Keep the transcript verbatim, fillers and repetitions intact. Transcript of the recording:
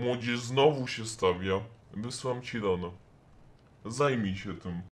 Młodzież znowu się stawia. Wysłam ci rano. Zajmij się tym.